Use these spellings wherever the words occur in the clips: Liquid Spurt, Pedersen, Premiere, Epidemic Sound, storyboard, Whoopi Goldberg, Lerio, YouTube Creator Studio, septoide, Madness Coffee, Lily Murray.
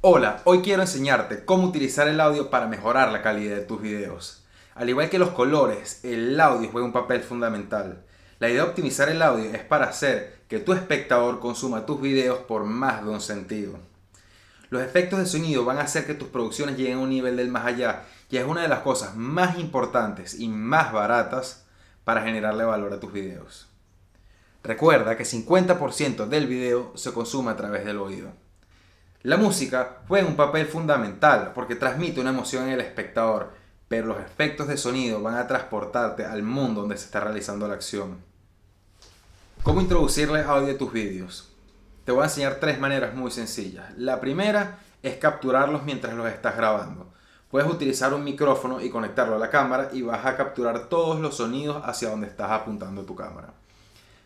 Hola, hoy quiero enseñarte cómo utilizar el audio para mejorar la calidad de tus videos. Al igual que los colores, el audio juega un papel fundamental. La idea de optimizar el audio es para hacer que tu espectador consuma tus videos por más de un sentido. Los efectos de sonido van a hacer que tus producciones lleguen a un nivel del más allá, y es una de las cosas más importantes y más baratas para generarle valor a tus videos. Recuerda que 50% del video se consume a través del oído. La música juega un papel fundamental porque transmite una emoción en el espectador, pero los efectos de sonido van a transportarte al mundo donde se está realizando la acción. ¿Cómo introducirle audio a tus vídeos? Te voy a enseñar tres maneras muy sencillas. La primera es capturarlos mientras los estás grabando. Puedes utilizar un micrófono y conectarlo a la cámara y vas a capturar todos los sonidos hacia donde estás apuntando tu cámara.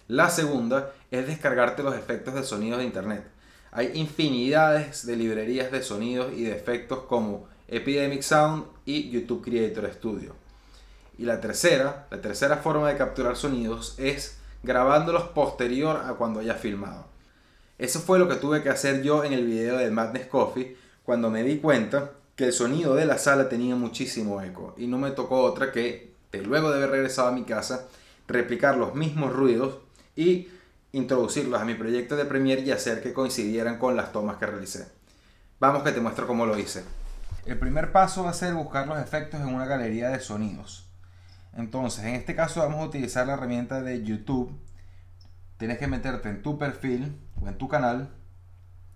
La segunda es descargarte los efectos de sonidos de internet. Hay infinidades de librerías de sonidos y de efectos como Epidemic Sound y YouTube Creator Studio. Y la tercera forma de capturar sonidos es grabándolos posterior a cuando hayas filmado. Eso fue lo que tuve que hacer yo en el video de Madness Coffee cuando me di cuenta que el sonido de la sala tenía muchísimo eco y no me tocó otra que, luego de haber regresado a mi casa, replicar los mismos ruidos y introducirlos a mi proyecto de Premiere y hacer que coincidieran con las tomas que realicé. Vamos que te muestro cómo lo hice. El primer paso va a ser buscar los efectos en una galería de sonidos. Entonces, en este caso vamos a utilizar la herramienta de YouTube. Tienes que meterte en tu perfil o en tu canal.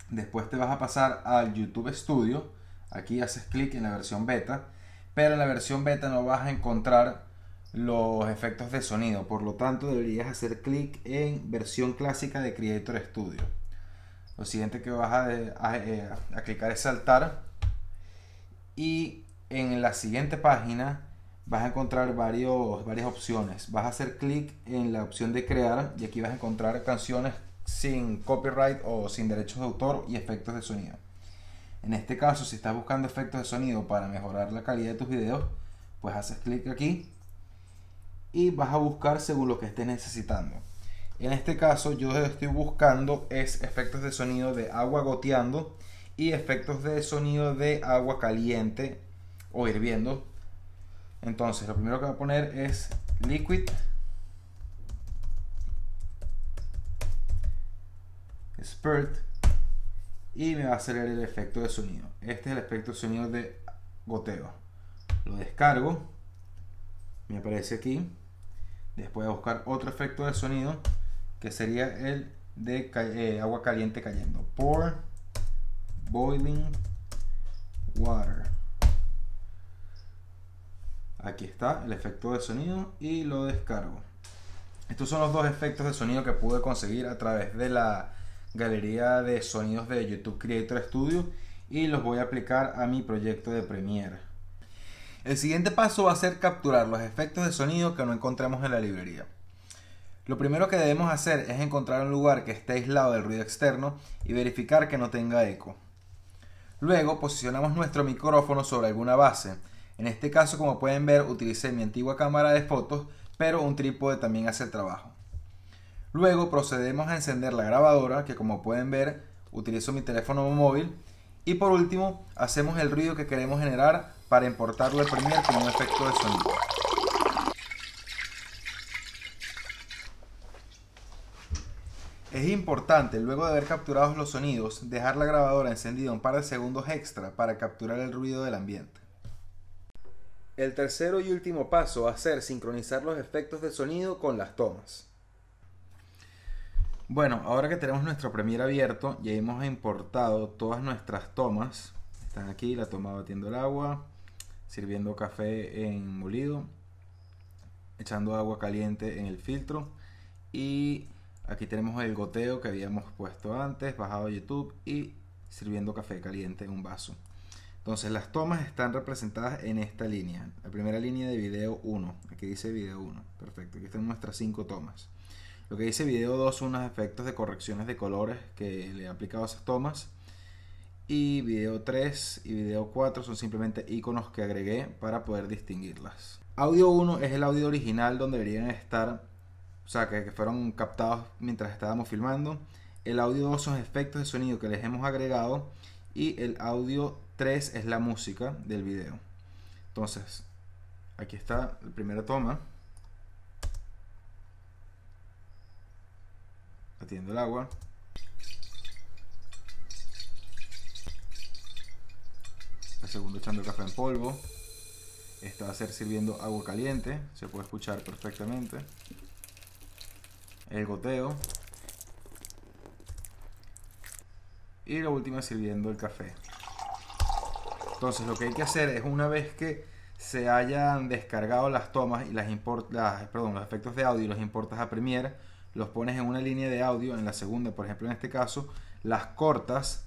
Después te vas a pasar al YouTube Studio. Aquí haces clic en la versión beta. Pero en la versión beta no vas a encontrar los efectos de sonido, por lo tanto deberías hacer clic en versión clásica de Creator Studio. Lo siguiente que vas a clicar es saltar, y en la siguiente página vas a encontrar varias opciones. Vas a hacer clic en la opción de crear y aquí vas a encontrar canciones sin copyright o sin derechos de autor y efectos de sonido. En este caso, si estás buscando efectos de sonido para mejorar la calidad de tus videos, pues haces clic aquí y vas a buscar según lo que estés necesitando. En este caso yo estoy buscando es efectos de sonido de agua goteando y efectos de sonido de agua caliente o hirviendo. Entonces lo primero que voy a poner es Liquid Spurt y me va a salir el efecto de sonido. Este es el efecto de sonido de goteo. Lo descargo, me aparece aquí. Después voy a buscar otro efecto de sonido que sería el de agua caliente cayendo. Pour boiling water. Aquí está el efecto de sonido y lo descargo. Estos son los dos efectos de sonido que pude conseguir a través de la galería de sonidos de YouTube Creator Studio y los voy a aplicar a mi proyecto de Premiere. El siguiente paso va a ser capturar los efectos de sonido que no encontramos en la librería. Lo primero que debemos hacer es encontrar un lugar que esté aislado del ruido externo y verificar que no tenga eco. Luego posicionamos nuestro micrófono sobre alguna base. En este caso, como pueden ver, utilicé mi antigua cámara de fotos, pero un trípode también hace el trabajo. Luego procedemos a encender la grabadora, que como pueden ver, utilizo mi teléfono móvil. Y por último, hacemos el ruido que queremos generar para importarlo al Premiere como un efecto de sonido. Es importante, luego de haber capturado los sonidos, dejar la grabadora encendida un par de segundos extra para capturar el ruido del ambiente. El tercero y último paso va a ser sincronizar los efectos de sonido con las tomas. Bueno, ahora que tenemos nuestro Premiere abierto, ya hemos importado todas nuestras tomas. Están aquí, la toma batiendo el agua, sirviendo café en molido, echando agua caliente en el filtro, y aquí tenemos el goteo que habíamos puesto antes, bajado a YouTube, y sirviendo café caliente en un vaso. Entonces las tomas están representadas en esta línea, la primera línea de video 1, aquí dice video 1, perfecto, aquí están nuestras 5 tomas. Lo que dice video 2 son unos efectos de correcciones de colores que le he aplicado a esas tomas. Y video 3 y video 4 son simplemente iconos que agregué para poder distinguirlas. Audio 1 es el audio original donde deberían estar o sea, que fueron captados mientras estábamos filmando, el audio 2 son efectos de sonido que les hemos agregado y el audio 3 es la música del video. Entonces, aquí está la primera toma. Batiendo el agua. El segundo echando café en polvo. Esta va a ser sirviendo agua caliente. Se puede escuchar perfectamente. El goteo. Y la última sirviendo el café. Entonces lo que hay que hacer es, una vez que se hayan descargado las tomas y los efectos de audio, los importas a Premiere, los pones en una línea de audio, en la segunda, por ejemplo, en este caso, las cortas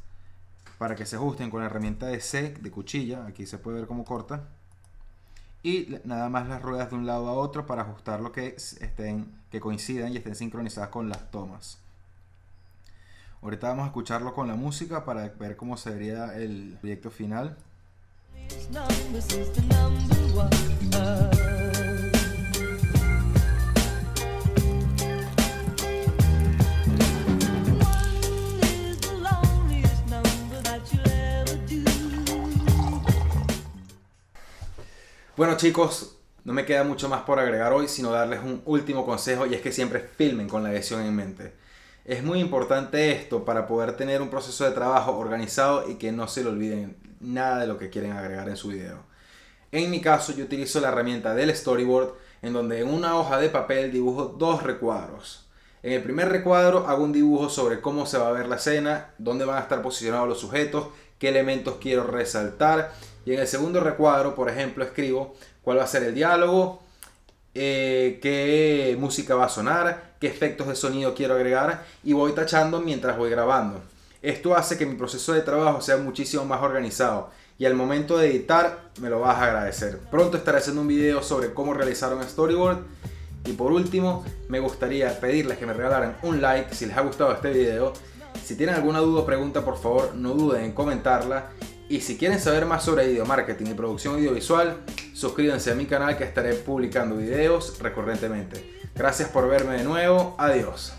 para que se ajusten con la herramienta de C, de cuchilla, aquí se puede ver cómo corta, y nada más las ruedas de un lado a otro para ajustar lo que estén, que coincidan y estén sincronizadas con las tomas. Ahorita vamos a escucharlo con la música para ver cómo se vería el proyecto final. Bueno, chicos, no me queda mucho más por agregar hoy, sino darles un último consejo, y es que siempre filmen con la visión en mente. Es muy importante esto para poder tener un proceso de trabajo organizado y que no se le olviden nada de lo que quieren agregar en su video. En mi caso, yo utilizo la herramienta del storyboard, en donde en una hoja de papel dibujo 2 recuadros. En el primer recuadro hago un dibujo sobre cómo se va a ver la escena, dónde van a estar posicionados los sujetos, qué elementos quiero resaltar. Y en el segundo recuadro, por ejemplo, escribo cuál va a ser el diálogo, qué música va a sonar, qué efectos de sonido quiero agregar, y voy tachando mientras voy grabando. Esto hace que mi proceso de trabajo sea muchísimo más organizado, y al momento de editar me lo vas a agradecer. Pronto estaré haciendo un video sobre cómo realizar un storyboard, y por último me gustaría pedirles que me regalaran un like si les ha gustado este video. Si tienen alguna duda o pregunta, por favor no duden en comentarla. Y si quieren saber más sobre video marketing y producción audiovisual, suscríbanse a mi canal, que estaré publicando videos recurrentemente. Gracias por verme de nuevo. Adiós.